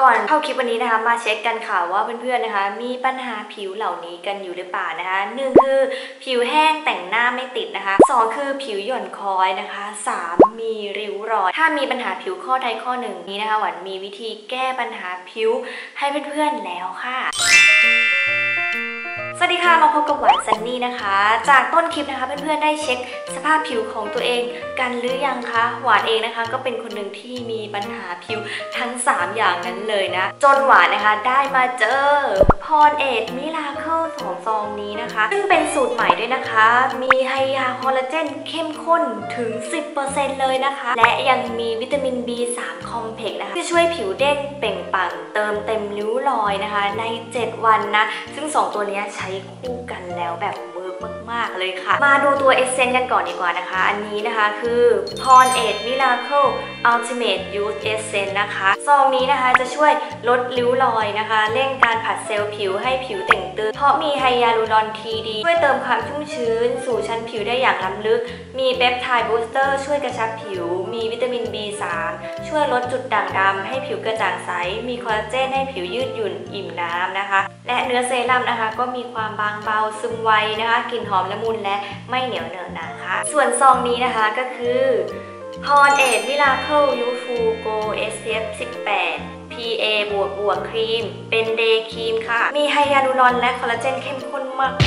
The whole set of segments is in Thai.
ก่อนเข้าคลิปวันนี้นะคะมาเช็คกันค่ะว่าเพื่อนๆนะคะมีปัญหาผิวเหล่านี้กันอยู่หรือเปล่านะคะ1คือผิวแห้งแต่งหน้าไม่ติดนะคะ2คือผิวหย่อนคล้อยนะคะ3มีริ้วรอยถ้ามีปัญหาผิวข้อใดข้อหนึ่งนี้นะคะหวานมีวิธีแก้ปัญหาผิวให้เพื่อนๆแล้วค่ะสวัสดีค่ะมาพบกับหวานซันนี่นะคะจากต้นคลิปนะคะเพื่อนๆได้เช็คสภาพผิวของตัวเองกันหรือยังคะหวานเองนะคะก็เป็นคนหนึ่งที่มีปัญหาผิวทั้ง3อย่างนั้นเลยนะจนหวานนะคะได้มาเจอ Pond's Age Miracle 2 ซองนี้นะคะซึ่งเป็นสูตรใหม่ด้วยนะคะมีไฮยาคอลลาเจนเข้มข้นถึง 10% เลยนะคะและยังมีวิตามิน B3 คอมเพล็กซ์นะคะที่ช่วยผิวเด้งเปล่งปลั่งเติมเต็มริ้วรอยนะคะใน7วันนะซึ่ง2ตัวนี้ใช้คู่กันแล้วแบบเวิร์กมากๆเลยค่ะมาดูตัวเอสเซนต์กันก่อนดีกว่านะคะอันนี้นะคะคือ Pond's Age Miracle Ultimate Youth Essence นะคะซองนี้นะคะจะช่วยลดริ้วรอยนะคะเร่งการผัดเซลล์ผิวให้ผิวเต่งตึงเพราะมีไฮยาลูรอนทีดีช่วยเติมความชุ่มชื้นสู่ชั้นผิวได้อย่างล้ำลึกมีเปปไทด์บูสเตอร์ช่วยกระชับผิวมีวิตามิน B3 ช่วยลดจุดด่างดำให้ผิวกระจ่างใสมีคอลลาเจนให้ผิวยืดหยุ่นอิ่มน้ำนะคะและเนื้อเซรั่มนะคะก็มีความบางเบาซึมไวนะคะกลิ่นหอมละมุนและไม่เหนียวเหนอะหนะคะส่วนซองนี้นะคะก็คือ Pond's Age Miracle UV Pro SPF 18 PA++ ครีมเป็นเดย์ครีมค่ะมีไฮยาลูรอนและคอลลาเจนเข้มข้น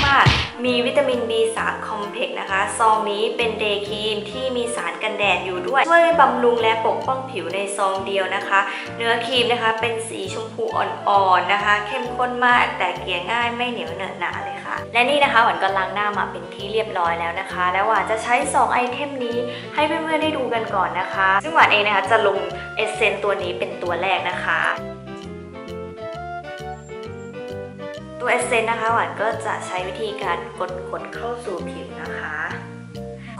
มากๆมีวิตามิน B3 คอมเพล็กซ์นะคะซองนี้เป็นเดย์ครีมที่มีสารกันแดดอยู่ด้วยช่วยบำรุงและปกป้องผิวในซองเดียวนะคะเนื้อครีมนะคะเป็นสีชมพูอ่อนๆนะคะเข้มข้นมากแต่เกลี่ยง่ายไม่เหนียวเหนอะหนะเลยค่ะและนี่นะคะหวานก็ล้างหน้ามาเป็นที่เรียบร้อยแล้วนะคะแล้วหวานจะใช้2ไอเทมนี้ให้เพื่อนๆได้ดูกันก่อนนะคะซึ่งหวานเองนะคะจะลงเอสเซนต์ตัวนี้เป็นตัวแรกนะคะตัวเอสเซนต์นะคะหวานก็จะใช้วิธีการกดเข้าสู่ผิวนะคะ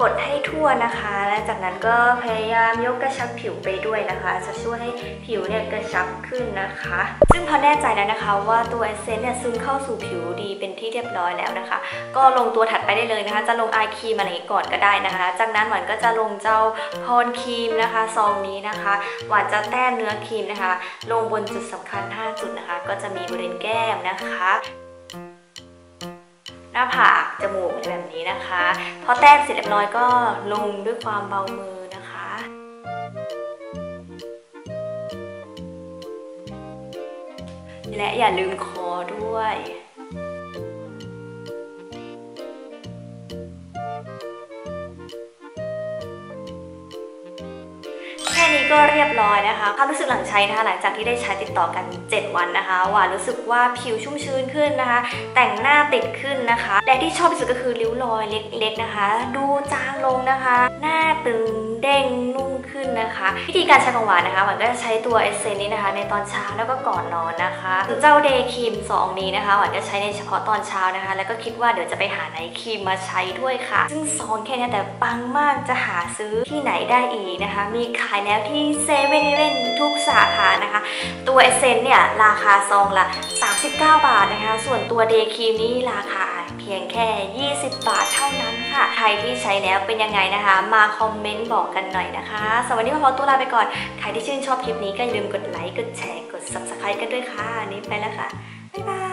กดให้ทั่วนะคะและจากนั้นก็พยายามยกกระชับผิวไปด้วยนะคะจะช่วยให้ผิวเนี่ยกระชับขึ้นนะคะซึ่งพอแน่ใจแล้วนะคะว่าตัวเอสเซนต์เนี่ยซึมเข้าสู่ผิวดีเป็นที่เรียบร้อยแล้วนะคะก็ลงตัวถัดไปได้เลยนะคะจะลงอายครีมอะไรก่อนก็ได้นะคะจากนั้นหวานก็จะลงเจ้าพอนครีมนะคะซองนี้นะคะหวานจะแต้มเนื้อครีมนะคะลงบนจุดสำคัญ5จุดนะคะก็จะมีบริเวณแก้มนะคะหน้าผากจมูกแบบนี้นะคะพอแต้มเสร็จเรียบร้อยก็ลงด้วยความเบามือนะคะและอย่าลืมคอด้วยแค่นี้ก็เรียบร้อยนะคะความรู้สึกหลังใช้นะคะหลังจากที่ได้ใช้ติดต่อกัน7วันนะคะหวานรู้สึกว่าผิวชุ่มชื้นขึ้นนะคะแต่งหน้าติดขึ้นนะคะและที่ชอบที่สุดก็คือริ้วรอยเล็กๆนะคะดูจางลงนะคะหน้าตึงเด้งนุ่มขึ้นนะคะวิธีการใช้ของหวานนะคะหวานก็จะใช้ตัวเอสเซนต์นี้นะคะในตอนเช้าแล้วก็ก่อนนอนนะคะส่วนเจ้าเดย์ครีมซองนี้นะคะหวานจะใช้ในเฉพาะตอนเช้านะคะแล้วก็คิดว่าเดี๋ยวจะไปหาไนท์ครีมมาใช้ด้วยค่ะซึ่งซองแค่นี้แต่ปังมากจะหาซื้อที่ไหนได้อีกนะคะมีขายแล้วที่เซเว่นอีเลฟเว่นทุกสาขานะคะตัวเอสเซนต์เนี่ยราคาซองละ39บาทนะคะส่วนตัวเดย์ครีมนี้ราคาเพียงแค่20บาทเท่านั้นค่ะใครที่ใช้แล้วเป็นยังไงนะคะมาคอมเมนต์บอกกันหน่อยนะคะสวัสดีค่ะขอตัวลาไปก่อนใครที่ชื่นชอบคลิปนี้ก็อย่าลืมกดไลค์กดแชร์กด Subscribe กันด้วยค่ะนี้ไปแล้วค่ะบ๊ายบาย